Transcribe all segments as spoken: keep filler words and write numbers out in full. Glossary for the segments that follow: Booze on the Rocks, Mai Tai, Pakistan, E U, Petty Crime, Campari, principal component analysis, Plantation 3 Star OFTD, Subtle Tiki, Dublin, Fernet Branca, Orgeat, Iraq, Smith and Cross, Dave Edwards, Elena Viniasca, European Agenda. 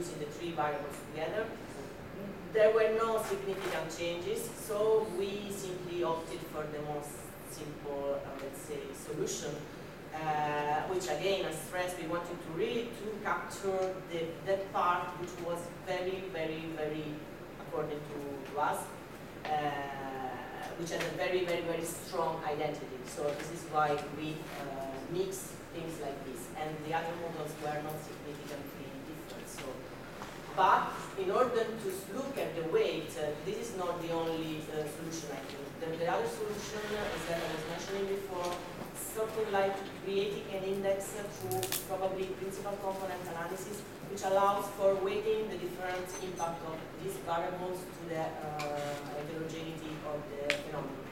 using the three variables together. There were no significant changes, so we simply opted for the most simple, uh, let's say, solution, uh, which again, I stress, we wanted to really to capture the, that part which was very, very, very, according to, to us, uh, which has a very, very, very strong identity. So this is why we uh, mix things like this, and the other models were not significantly different. So. But in order to look at the weight, uh, this is not the only uh, solution, I think. The, the other solution, uh, as I was mentioning before, something like creating an index through probably principal component analysis, which allows for weighting the different impact of these variables to the uh, heterogeneity of the phenomenon.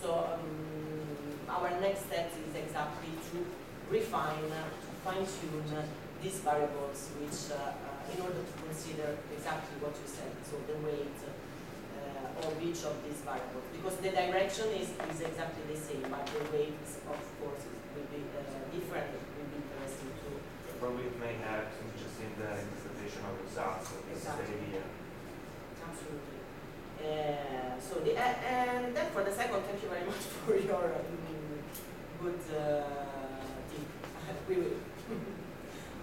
So um, our next step is exactly to refine, uh, to fine-tune uh, these variables, which uh, in order to consider exactly what you said, so the weight uh, of each of these variables. Because the direction is, is exactly the same, but the weight, of course, will be uh, different. It will be interesting to... Probably it may have just in the interpretation of results of this idea. Absolutely. Uh, so the, uh, and then for the second, thank you very much for your um, good uh, tip. We will.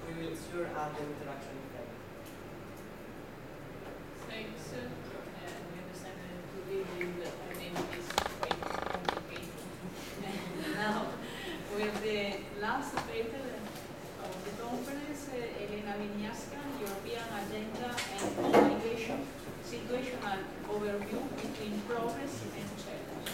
We will sure add the interaction. Thanks, and we understand that to be with our name is quite complicated. And now, with the last paper of the conference, Elena Viniasca, European Agenda and Migration, Situational Overview between Progress and Challenge.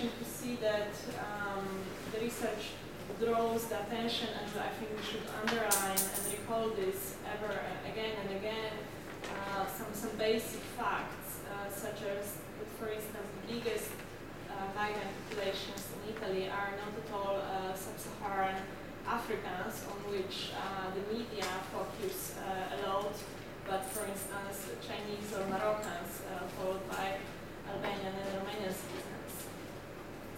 To see that um, the research draws the attention, and I think we should underline and recall this ever and again and again, uh, some, some basic facts, uh, such as, for instance, the biggest uh, migrant populations in Italy are not at all uh, sub-Saharan Africans, on which uh, the media focus uh, a lot, but for instance, Chinese or Moroccans, uh, followed by Albanian and Romanian citizens.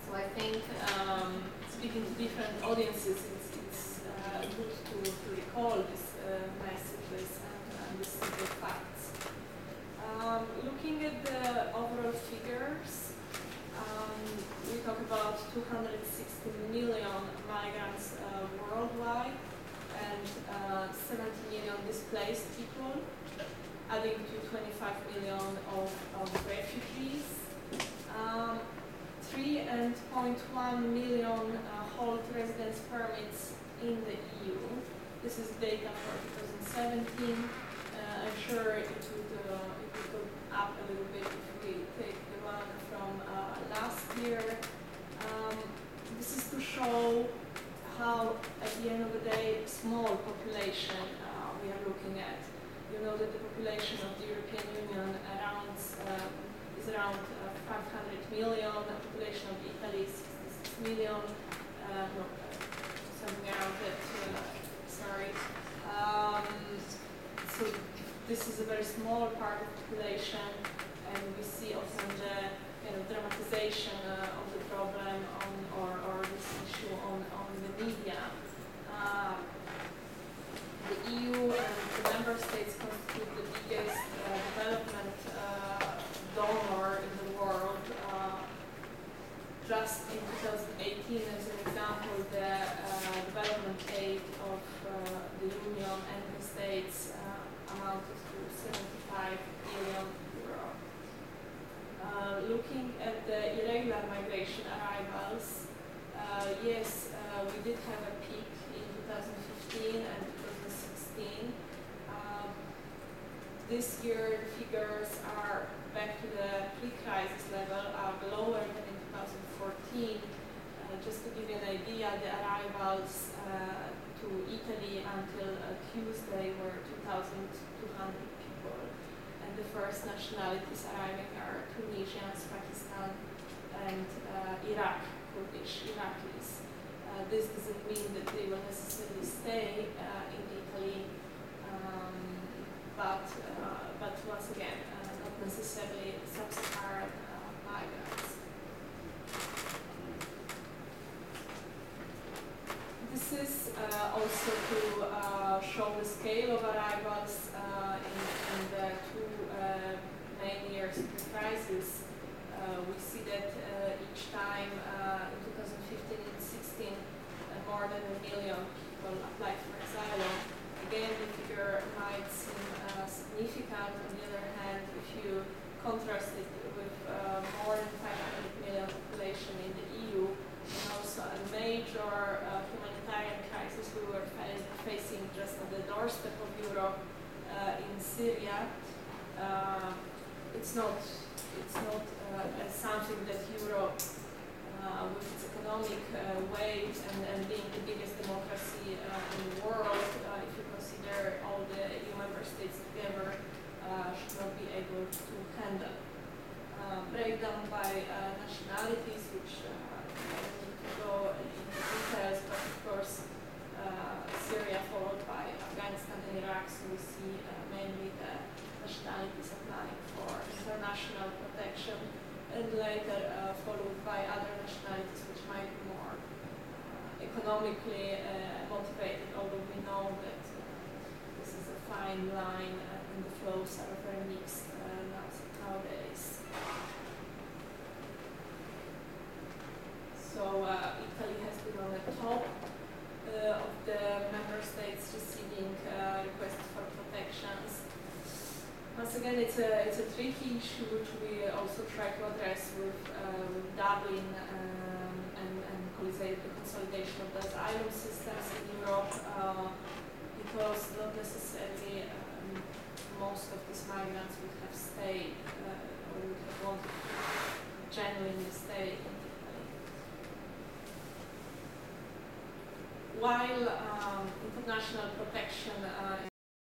So I think um, speaking to different audiences, it's, it's uh, good to, to recall these uh, messages and these facts. Um, looking at the overall figures, um, we talk about two hundred sixty million migrants uh, worldwide and uh, seventy million displaced people, adding to twenty-five million of, of refugees. Um, three point one million uh, hold residence permits in the E U. This is data for twenty seventeen. Uh, I'm sure it would, uh, it would go up a little bit if we take the one from uh, last year. Um, this is to show how, at the end of the day, small population uh, we are looking at. You know that the population of the European Union around, uh, is around uh, five hundred million, the population of Italy is sixty-six million, uh, no, something around that, uh, sorry. Um, so this is a very small part of the population, and we see often the you know, dramatization uh, of the problem on, or, or this issue on, on the media. Uh, The E U and the member states constitute the biggest uh, development uh, donor in the world. Uh, just in twenty eighteen, as an example, the uh, development aid of uh, the Union and the states uh, amounted to seventy-five billion euro. Uh, looking at the irregular migration arrivals, uh, yes, uh, we did have a peak in two thousand fifteen and Um, this year, the figures are back to the pre-crisis level, are lower than in twenty fourteen. Uh, just to give you an idea, the arrivals uh, to Italy until uh, Tuesday were two thousand two hundred people. And the first nationalities arriving are Tunisians, Pakistan, and uh, Iraq, Kurdish Iraqis. Uh, this doesn't mean that they will necessarily stay uh, in Italy, um, but uh, but once again, uh, not necessarily sub-Saharan uh, migrants. This is uh, also to uh, show the scale of arrivals uh, in, in the two uh, main years of the crisis. Uh, we see that uh, each time uh, in two thousand fifteen. More than a million people applied for asylum. Again, the figure might seem uh, significant. On the other hand, if you contrast it with uh, more than five hundred million population in the E U, and also a major uh, humanitarian crisis we were facing just on the doorstep of Europe uh, in Syria, uh, it's not it's not uh, something that Europe, Uh, with its economic uh, weight and, and being the biggest democracy uh, in the world, uh, if you consider all the E U member states together, uh, should not be able to handle. Uh, breakdown by uh, nationalities, which uh, I don't need to go into details, but of course, uh, Syria followed by Afghanistan and Iraq, so we see uh, mainly the nationalities applying for international protection, and later uh, followed by other nationalities which might be more uh, economically uh, motivated, although we know that uh, this is a fine line uh, and the flows are very mixed uh, nowadays. So uh, Italy has been on the top uh, of the member states receiving uh, requests for protections. Once again, it's a, it's a tricky issue which we also try to address with, uh, with Dublin um, and, and the consolidation of the asylum systems in Europe, uh, because not necessarily um, most of these migrants would have stayed uh, or would have wanted to genuinely stay in Italy. while um, international protection